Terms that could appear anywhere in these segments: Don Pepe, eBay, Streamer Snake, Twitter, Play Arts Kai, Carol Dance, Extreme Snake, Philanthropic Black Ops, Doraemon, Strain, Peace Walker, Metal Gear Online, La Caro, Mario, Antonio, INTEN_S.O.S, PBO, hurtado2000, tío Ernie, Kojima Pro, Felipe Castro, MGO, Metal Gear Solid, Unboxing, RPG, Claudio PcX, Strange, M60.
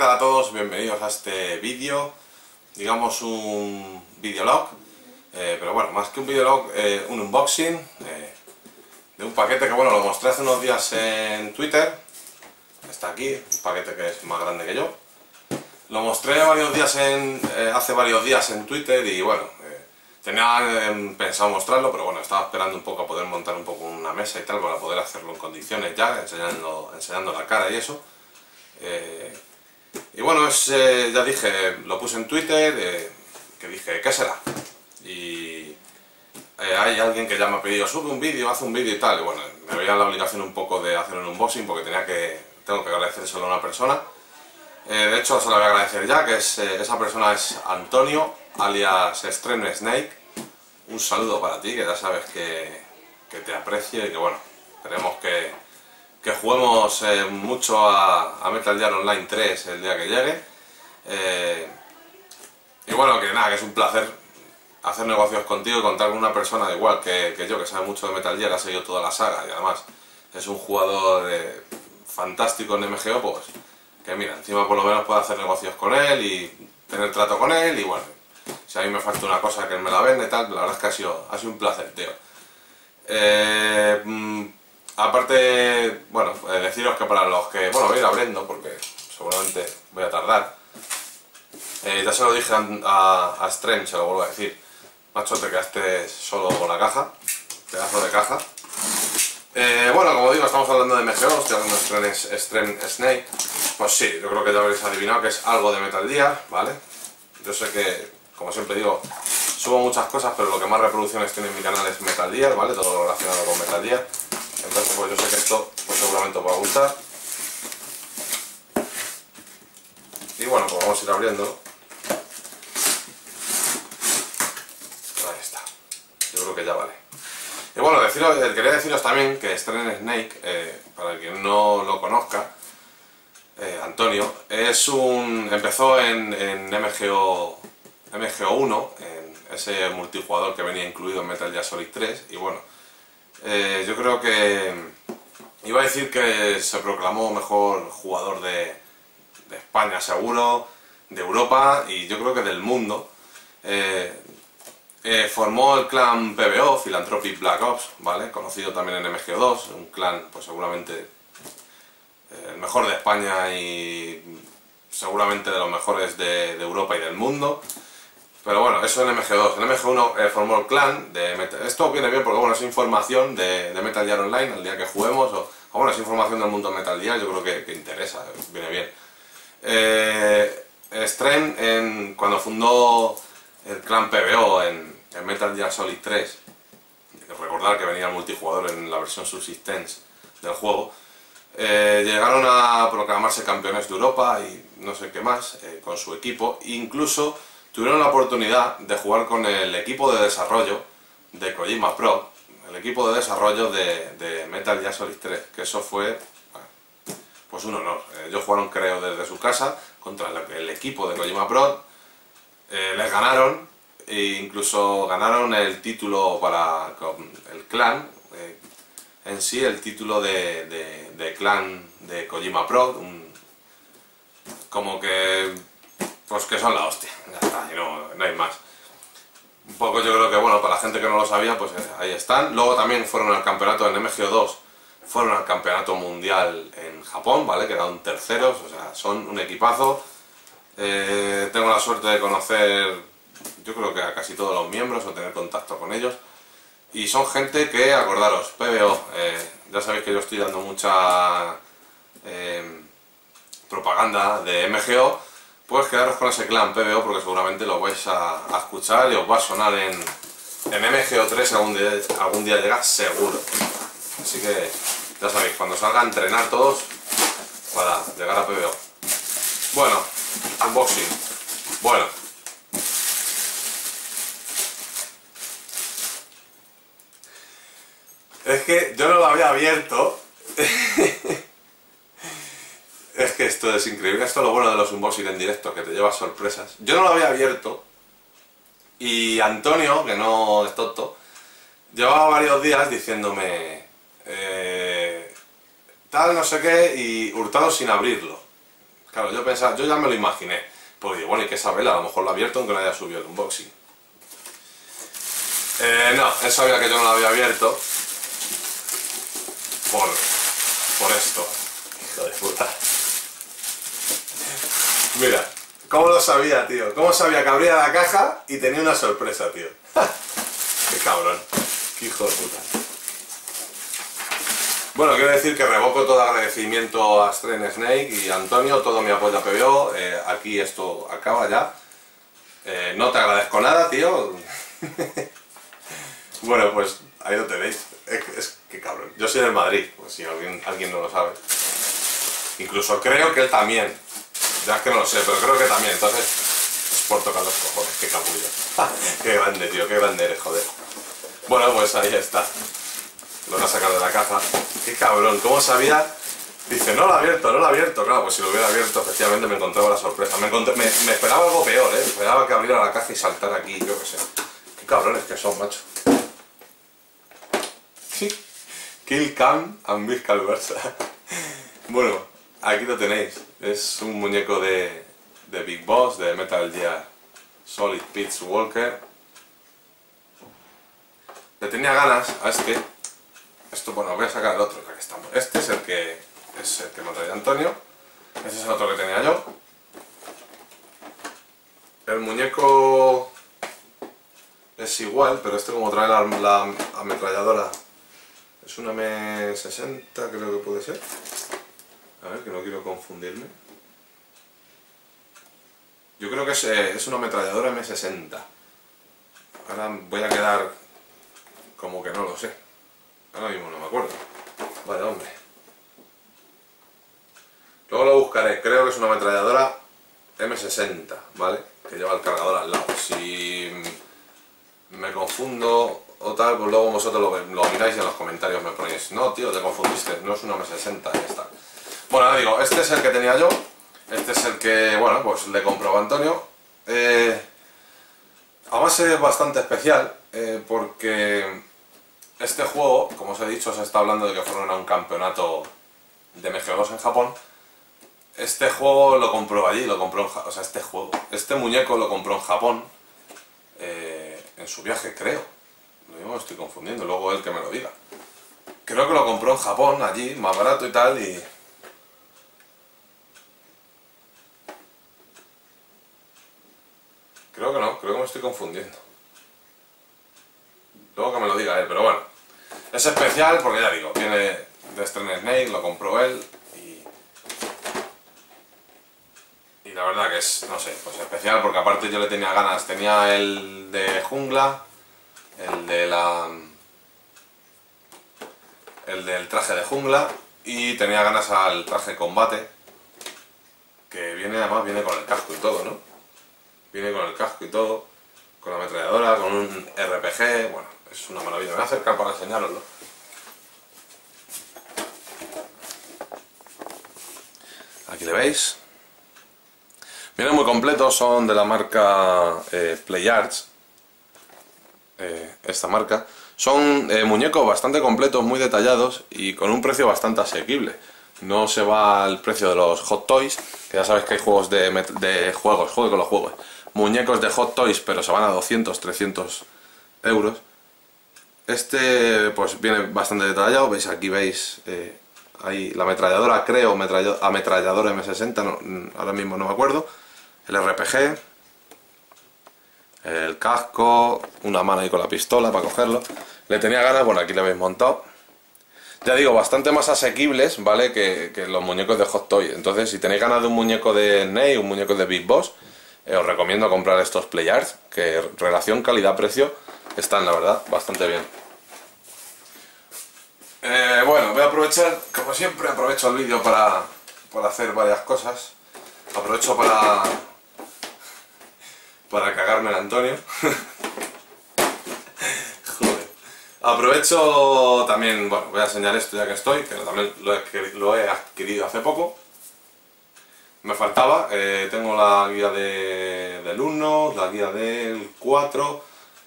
tal a todos, bienvenidos a este vídeo, digamos un videolog, pero bueno, más que un videolog, un unboxing de un paquete que bueno, lo mostré hace unos días en Twitter. Está aquí, un paquete que es más grande que yo. Lo mostré varios días hace varios días en Twitter y bueno, tenía pensado mostrarlo, pero bueno, estaba esperando un poco a poder montar un poco una mesa y tal para poder hacerlo en condiciones ya, enseñando la cara y eso. Y bueno, ya dije, lo puse en Twitter, que dije, ¿qué será? Y hay alguien que ya me ha pedido, sube un vídeo, haz un vídeo y tal. Y bueno, me veía la obligación un poco de hacer un unboxing porque tengo que agradecérselo a una persona. De hecho, se lo voy a agradecer ya, que esa persona es Antonio, alias Streamer Snake. Un saludo para ti, que ya sabes que te aprecio y que bueno, esperemos que juguemos mucho a Metal Gear Online 3 el día que llegue. Y bueno, que nada, que es un placer hacer negocios contigo y contar con una persona igual que yo, que sabe mucho de Metal Gear, ha seguido toda la saga y además es un jugador fantástico en MGO, pues que mira, encima por lo menos puedo hacer negocios con él y tener trato con él y bueno, si a mí me falta una cosa que él me la vende y tal, la verdad es que ha sido un placer, tío. Aparte, bueno, deciros que para los que... Bueno, voy a ir abriendo porque seguramente voy a tardar. Ya se lo dije a Strange, se lo vuelvo a decir. Macho, te quedaste solo con la caja. Pedazo de caja. Bueno, como digo, estamos hablando de MGO, estoy hablando de Extreme Snake. Pues sí, yo creo que ya habréis adivinado que es algo de Metal Gear, ¿vale? Yo sé que, como siempre digo, subo muchas cosas, pero lo que más reproducciones tiene en mi canal es Metal Gear, ¿vale? Todo lo relacionado con Metal Gear. Entonces, pues yo sé que esto pues, seguramente os va a gustar. Y bueno, pues vamos a ir abriéndolo. Ahí está. Yo creo que ya vale. Y bueno, quería deciros también que Strain Snake, para quien no lo conozca, Antonio, empezó en MGO 1, en ese multijugador que venía incluido en Metal Gear Solid 3, y bueno, yo creo que iba a decir que se proclamó mejor jugador de España seguro, de Europa y yo creo que del mundo. Formó el clan PBO, Philanthropic Black Ops, ¿vale? Conocido también en MGO2, un clan pues seguramente el mejor de España y seguramente de los mejores de Europa y del mundo. Pero bueno, eso en MG2. En MG1 formó el clan de Metal. Esto viene bien porque bueno, es información de Metal Gear Online el día que juguemos. O bueno, es información del mundo de Metal Gear, yo creo que interesa, viene bien. Strain, cuando fundó el clan PBO en Metal Gear Solid 3, hay que recordar que venía el multijugador en la versión Subsistence del juego, llegaron a proclamarse campeones de Europa y no sé qué más con su equipo, incluso tuvieron la oportunidad de jugar con el equipo de desarrollo de Kojima Pro, el equipo de desarrollo de Metal Gear Solid 3, que eso fue pues un honor. Ellos jugaron creo desde su casa contra el equipo de Kojima Pro, les ganaron e incluso ganaron el título para el clan, en sí el título de clan de Kojima Pro, como que... Pues que son la hostia, ya está, y no hay más. Un poco yo creo que, bueno, para la gente que no lo sabía, pues ahí están. Luego también fueron al campeonato en MGO2, fueron al campeonato mundial en Japón, ¿vale? Quedaron terceros, o sea, son un equipazo. Tengo la suerte de conocer, yo creo que a casi todos los miembros, o tener contacto con ellos. Y son gente que, acordaros, PBO, ya sabéis que yo estoy dando mucha propaganda de MGO. Pues quedaros con ese clan PBO porque seguramente lo vais a escuchar y os va a sonar en MGO3 algún día llega seguro. Así que ya sabéis, cuando salga a entrenar todos para llegar a PBO. Bueno, unboxing. Bueno. Es que yo no lo había abierto. Es que esto es increíble, esto es lo bueno de los unboxing en directo, que te lleva sorpresas. Yo no lo había abierto y Antonio, que no es tonto, llevaba varios días diciéndome tal no sé qué y hurtado sin abrirlo. Claro, yo pensaba, yo ya me lo imaginé. Porque bueno, hay que saberla, a lo mejor lo ha abierto aunque no haya subido el unboxing. No, él sabía que yo no lo había abierto. Por esto. Hijo de puta. Mira, ¿cómo lo sabía, tío? ¿Cómo sabía que abría la caja y tenía una sorpresa, tío? Qué cabrón. Qué hijo de puta. Bueno, quiero decir que revoco todo agradecimiento a Streamer Snake y a Antonio, todo mi apoyo a PBO. Aquí esto acaba ya. No te agradezco nada, tío. Bueno, pues ahí lo tenéis. Es que cabrón. Yo soy del Madrid, pues si alguien no lo sabe. Incluso creo que él también. Ya es que no lo sé, pero creo que también. Entonces, es por tocar los cojones, qué capullo. Qué grande, tío, qué grande eres, joder. Bueno, pues ahí está. Lo voy a sacar de la caja. Qué cabrón, ¿cómo sabía? Dice, no lo ha abierto, no lo ha abierto. Claro, pues si lo hubiera abierto, efectivamente me encontraba la sorpresa. Me esperaba algo peor, ¿eh? Esperaba que abriera la caja y saltara aquí, yo qué sé. Qué cabrones que son, macho. Kill Cam and Vizcal Versa. Bueno, aquí lo tenéis. Es un muñeco de Big Boss, de Metal Gear Solid Pitch Walker. Le tenía ganas a este. Esto, bueno, voy a sacar el otro, ya que estamos. Este es el que me traía Antonio. Este es el otro que tenía yo. El muñeco es igual, pero este como trae la ametralladora. Es una M60, creo que puede ser. A ver, que no quiero confundirme. Yo creo que es una ametralladora M60. Ahora voy a quedar como que no lo sé. Ahora mismo no me acuerdo. Vale, hombre. Luego lo buscaré. Creo que es una ametralladora M60, ¿vale? Que lleva el cargador al lado. Si me confundo o tal, pues luego vosotros lo miráis y en los comentarios me ponéis, no tío, te confundiste, no es una M60, ya está. Bueno, ahora digo, este es el que tenía yo, este es el que, bueno, pues le compró a Antonio. Además es bastante especial, porque este juego, como os he dicho, se está hablando de que fueron a un campeonato de MG2 en Japón. Este juego lo compró allí, o sea, este muñeco lo compró en Japón, en su viaje, creo. Lo estoy confundiendo, luego él que me lo diga. Creo que lo compró en Japón, allí, más barato y tal, y... Creo que no, creo que me estoy confundiendo. Luego que me lo diga él, pero bueno. Es especial porque ya digo, tiene de Strain Snake, lo compró él, y la verdad que es, no sé, pues especial porque aparte yo le tenía ganas. Tenía el de jungla, el del traje de jungla, y tenía ganas al traje de combate, que viene, además viene con el casco y todo, ¿no? Viene con el casco y todo, con la ametralladora, con un RPG, bueno, es una maravilla. Me voy a acercar para enseñaroslo. Aquí le veis. Vienen muy completos, son de la marca Play Arts. Esta marca son muñecos bastante completos, muy detallados y con un precio bastante asequible. No se va al precio de los Hot Toys, que ya sabes que hay juegos muñecos de Hot Toys, pero se van a 200, 300 euros. Este pues viene bastante detallado, veis, aquí veis ahí la ametralladora, creo, ametralladora M60, no, ahora mismo no me acuerdo, el RPG, el casco, una mano ahí con la pistola para cogerlo. Le tenía ganas, bueno, aquí lo habéis montado. Ya digo, bastante más asequibles, ¿vale? Que los muñecos de Hot Toy. Entonces, si tenéis ganas de un muñeco de Snake, un muñeco de Big Boss, os recomiendo comprar estos Play Arts, que relación calidad-precio están, la verdad, bastante bien. Bueno, voy a aprovechar, como siempre, aprovecho el vídeo para hacer varias cosas. Aprovecho para cagarme en Antonio. Joder. Aprovecho también, bueno, voy a enseñar esto ya que estoy, que también lo he adquirido hace poco. Me faltaba, tengo la guía del 1, la guía del 4,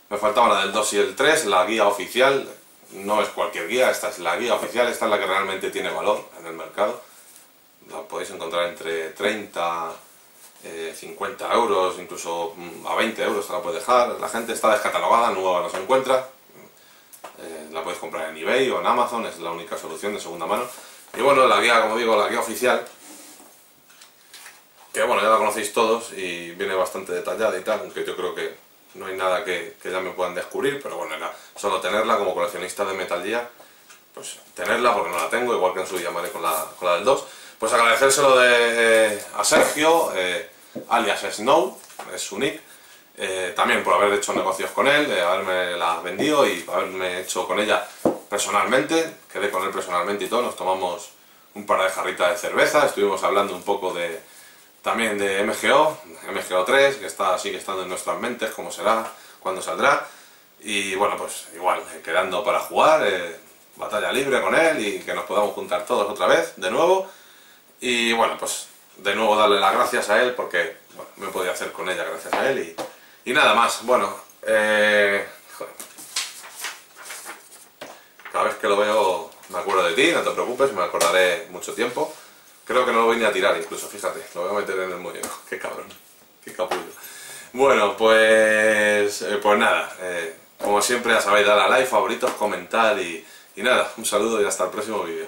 me faltaban la del 2 y el 3, la guía oficial. No es cualquier guía, esta es la guía oficial, esta es la que realmente tiene valor en el mercado. las podéis encontrar entre 30, 50 euros, incluso a 20 euros te la puedes dejar. La gente está descatalogada, nueva no se encuentra. La puedes comprar en eBay o en Amazon, es la única solución de segunda mano. Y bueno, la guía, como digo, la guía oficial, que bueno, ya la conocéis todos y viene bastante detallada y tal, aunque yo creo que no hay nada que ya me puedan descubrir, pero bueno, era solo tenerla como coleccionista de Metal Gear, pues tenerla porque no la tengo, igual que en su día llamaré con la del 2. Pues agradecérselo a Sergio, alias Snow, es su nick, también por haber hecho negocios con él, haberme la vendido y haberme hecho con ella personalmente. Quedé con él personalmente y todo, nos tomamos un par de jarritas de cerveza, estuvimos hablando un poco también de MGO, MGO 3, que sigue estando en nuestras mentes, cómo será, cuándo saldrá. Y bueno, pues igual, quedando para jugar, batalla libre con él y que nos podamos juntar todos otra vez, de nuevo. Y bueno, pues de nuevo darle las gracias a él porque bueno, me podía hacer con ella gracias a él y nada más. Bueno, joder. Cada vez que lo veo me acuerdo de ti, no te preocupes, me acordaré mucho tiempo. Creo que no lo voy ni a tirar incluso, fíjate, lo voy a meter en el muñeco, qué cabrón, qué capullo. Bueno, pues nada, como siempre ya sabéis, dar a like, favoritos, comentar y nada, un saludo y hasta el próximo vídeo.